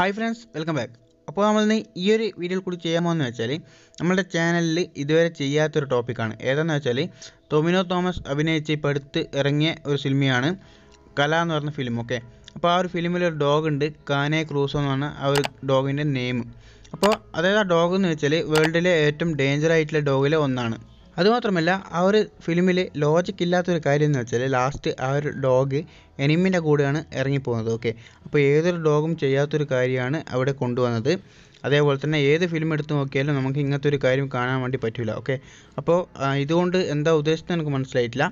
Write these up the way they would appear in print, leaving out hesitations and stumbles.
Hi friends, welcome back. Now, we will do this video. Our channel this is a topic. This is Tomino Thomas Abhinayich a film. It's a film. Okay. Our film is a dog and Cane Corso is a dog name. Now, that dog is a world dangerous dog. That's why the film is logic. Last, our dog is an enemy. Okay, so either dog is a carrier, I would have condu another. Other than either film at the Kelly, Namking to carry Kana Mantipatula. Okay, so I don't end the Udestan common slate la.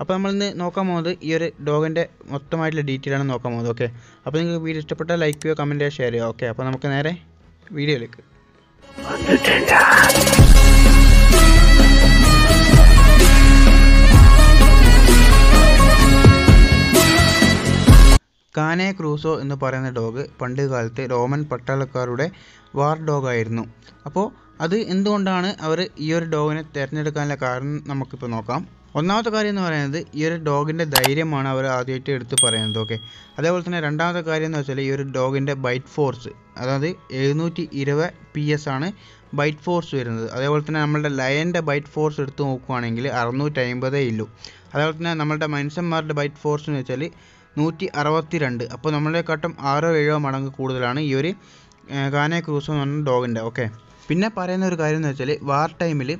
Upon the Nokamoda, your dog and Motomite detail and Nokamoda. Okay, upon the video, like your comment, share. Okay, upon the video. Cane Corso in the Parana dog, Pandigalte, Roman Patalakarude, war dog Irno. Apo Adi Indondana, our ear dog in a Ternatakana Karn Namakipanokam. On now the Karin or the ear dog in the Dairium on our Adiated to Parandoke. Other was an Randa the Karin or Sally, your dog in the bite force. Ada Enuti Ireva PSana bite force. Other was an animal lion the bite force to Okanangle, Arno time by the illu. Other than an animal mindset the bite force naturally. 162 appo nammale kattam 6 7 madangu koodalana ee oru Cane Corso enna dog inde okay pinne parayna oru karyam ennu vechal war time il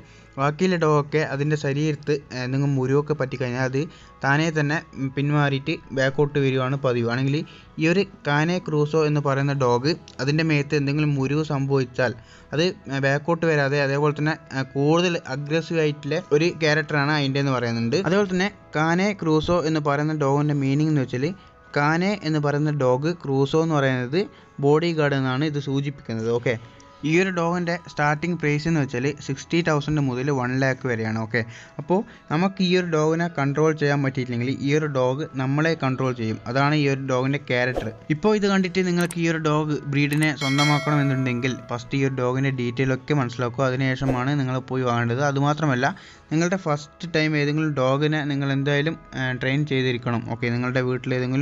vaakile dog okke adinte shareerathu ninge muriyokke patti kanja adu thane thanne pinmaariitte backout veriyana padivu anengil ee oru Cane Corso ennu parayna dog adinte meethe endengil muriyu sambhovichal adu backout verade adevole thanne koodal aggressive aayittulla oru character aanu adinte ennu parayunnundu adevole thanne Cane Corso ennu parayna dog inde meaning ennu vechal Cane ennu parayna dog Corso ennu parayunathu bodyguard ennaanu idu soojippikkunnathu okay. This dog is starting price is 60,000 to 1 lakh. Okay. So, we can control this dog. This dog is controlled. That is the dog's character. Now, you can see this dog breed. First, this dog is detailed. That is the first time you dog train the dog.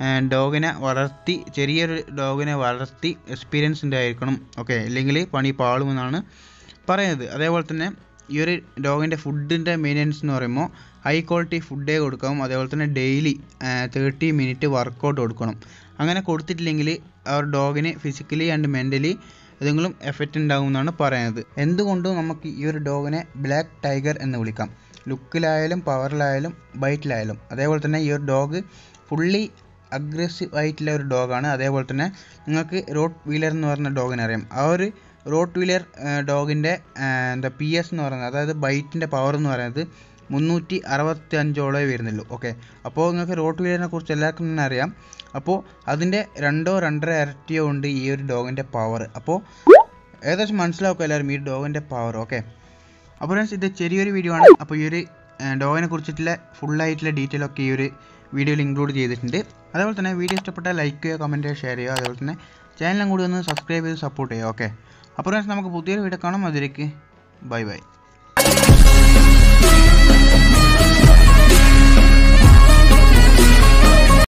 And dog in a varati, cherry dog in a varati experience in the aircon. Okay, Lingley, Pani Palumana Parade, Adevoltane, your dog in the food in the maintenance noremo, high quality food day would come, Adevoltane daily 30 minute workout would come. I'm going to quote it Lingley, our dog in a physically and mentally. This effect down on a parade. End the Gondo Namaki, your dog in a black tiger and the Ulicum. Look lilum, power lilum, bite lilum. Adevoltane, your dog fully. Aggressive white layer dog on other voltana, Rottweiler nor dog in a rim. Our Rottweiler dog in the and the PS nor another bite in the power nor another Munuti Aravathanjola Virnillo. Okay, upon a Rottweiler and a Kuchelakanarium, Apo Adinde Rando Randra Artio on the ear dog in the power. Apo Ethers Mansla color meat dog in the power. Okay, apparently the cherry video on a puri and dog in a Kuchitla, full light detail of Kiri. Video include cheyidittunde adavulthana video ishtapetta like cheya comment share cheya adavulthana channel angodu subscribe cheyidu support cheya okay appo friends namaku pudhiya video kaanam adirikku bye bye.